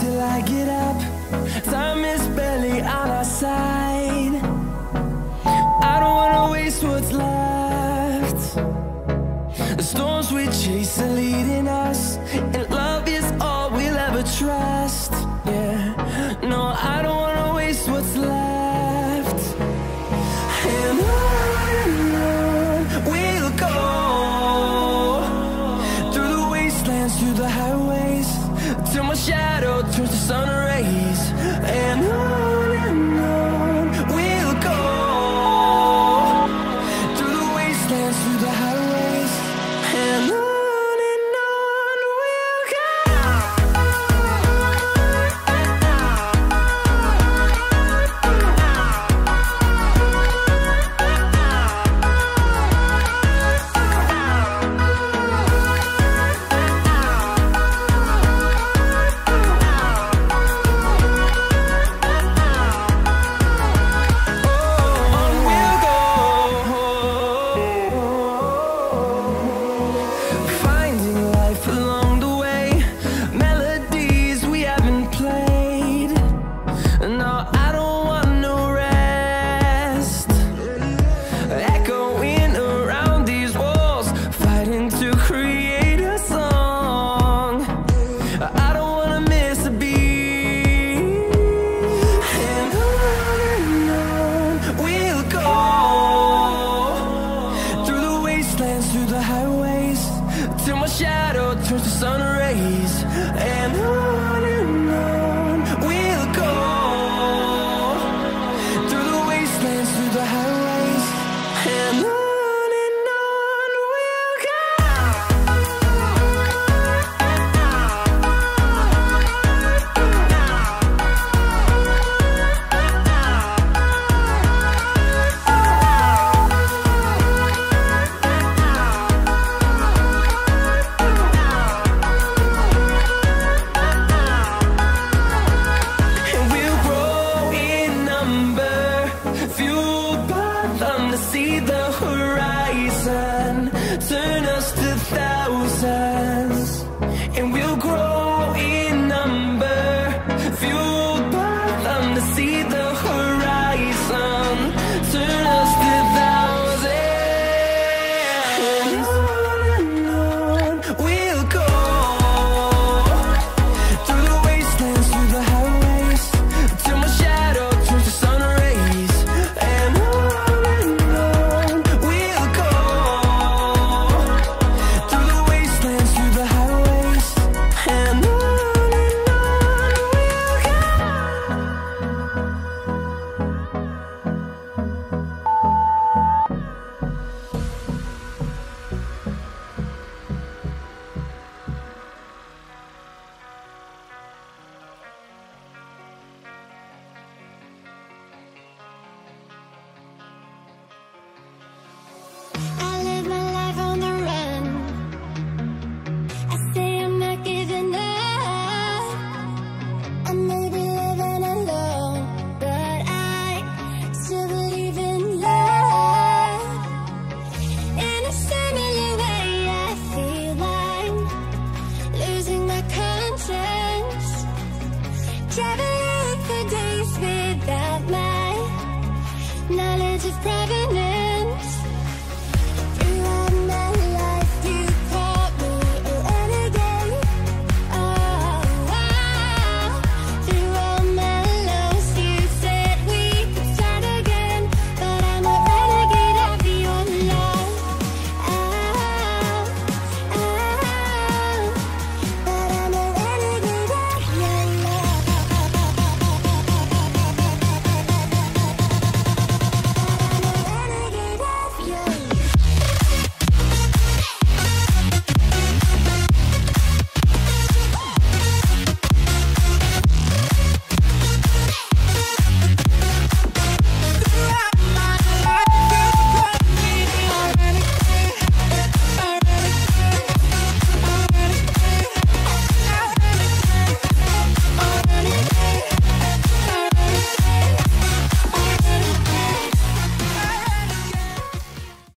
Till I get up, time is barely on our side. I don't wanna waste what's left. The storms we chase are leading us, and love is all we'll ever trust. Yeah, no, I don't wanna waste what's left. And on we'll go, through the wastelands, through the highways, till my shadow turns to sun rays. And on we'll go, through the wastelands, through the highways, and on. Fueled by them to see the horizon turn.